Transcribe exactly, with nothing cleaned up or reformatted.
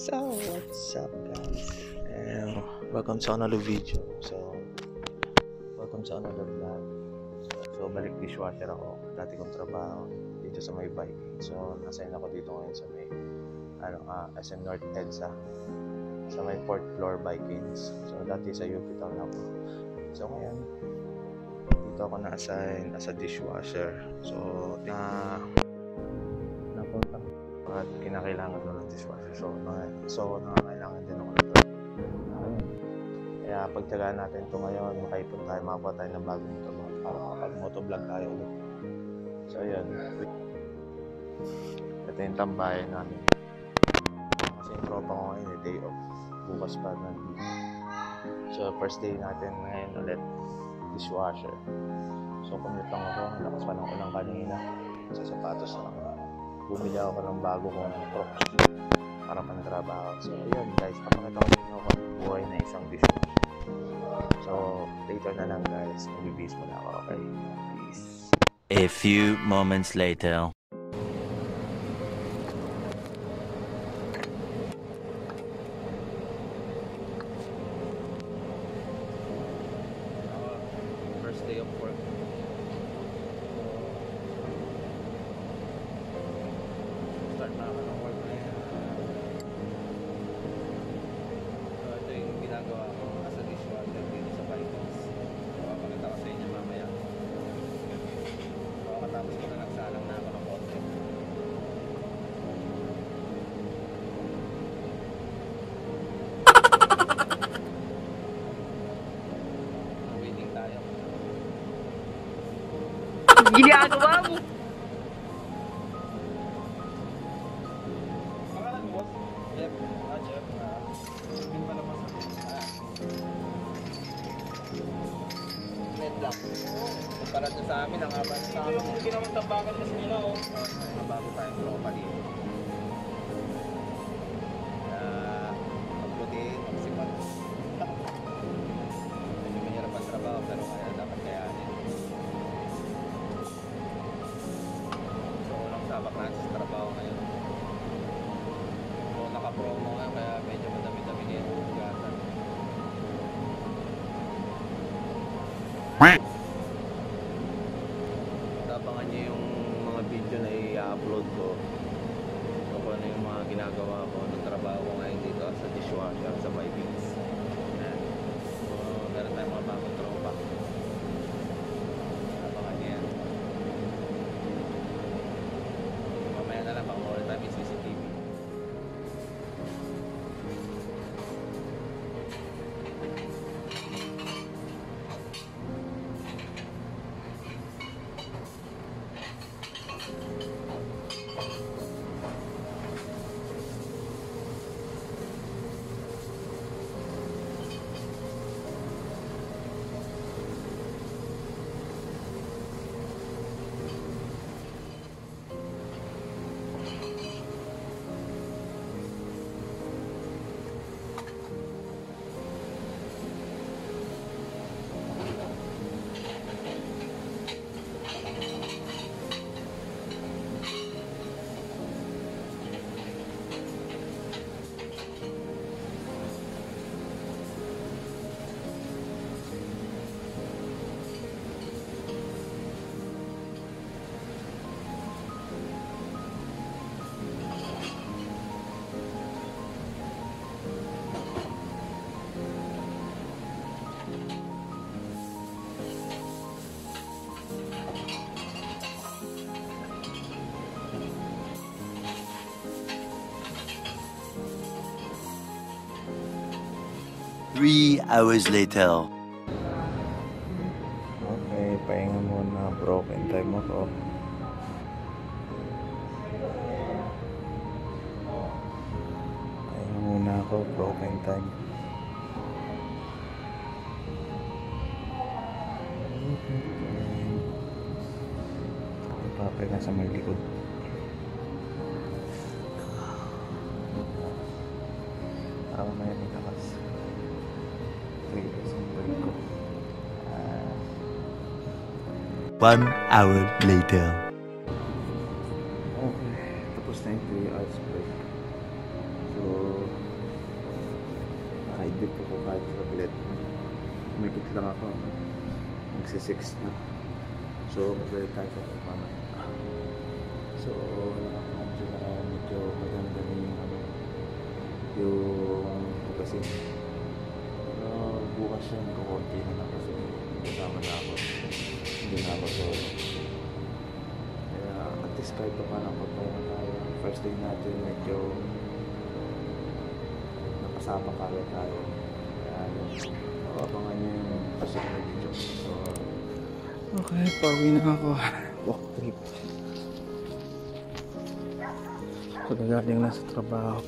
So, what's up guys? And welcome to another video. So, welcome to another vlog. So, so balik dishwasher ako. Dati kong trabaho dito sa may bike. So, nasign ako dito ngayon sa may ano, uh, S M North Edsa. Sa may fourth floor Vikings. So, dati sa U P town ako. So, ngayon dito ako na-assign as a dishwasher. So, na napunta at kinakailangan ko ng dishwasher, so na, so nakakailangan din ako nito. Kaya pagtyagaan natin ito ngayon, makaipon tayo, makakuha tayo ng bagong trabaho para makapag-motovlog tayo ulit. So yun, ito yung tambayan namin kasi yung tropa ko ngayon, day off, bukas pa nandito. So first day natin ngayon ulit, dishwasher. So commute lang ako, lakas pa ng ulang kanina, sa sapatos na ako. Bumili ako ng bago kong crocs para pantrabaho. So yun guys, papakita ko ninyo ako ng buhay na isang dishwasher. So later na lang guys, mag-bibis mo na ako, okay? Peace. A few moments later. First day of work. Ginagawa mo. Pangalan mo, boss? Jeff. Ah, Jeff. Hindi pala boss. Red black. Para sa amin, ang haba sa amin. Hindi naman tabakan mas nila, oh. Mabago tayong tropa dito. Magputin, magsipat. Hindi mahirap ang trabaho, pero kaya dapat kayaanin. Sabak na sa trabaho ngayon. So, naka-promo ngayon kaya medyo madami-dami din yung hugatan. Tabangan nyo yung mga video na i-upload ko. So, kung ano yung mga ginagawa ko ng trabaho ko ngayon dito sa dishwasher sa Vikings. So, meron tayong mga bagong tropa. Tabangan nyo yan. Alam ako ulit tayo yung C C T V. Three hours later. Okay, pahinga muna, broken time ako. Pahinga muna ako, broken time. Papay na sa may likod. Parang may nitakas. One hour later. Okay, tapos na yung three hours break. So So, nakaidip ako kahit tablet. Umikot lang ako. Magsisix na. So, mag-ready tayo ako paman. So, nakakamit na ako medyo maganda na yung ano. Yung kasi. Pero, bukas yun kukunti na lang kasi kasama na ako. Hindi na ako solo. Kaya, at least kahit pa paano ako tayo na tayo. First day natin medyo napasapa kaya tayo. Kaya, nakabangan nyo yung pasok na video. So, okay, pauwi na ako. Walk trip. Pagagaling na sa trabaho.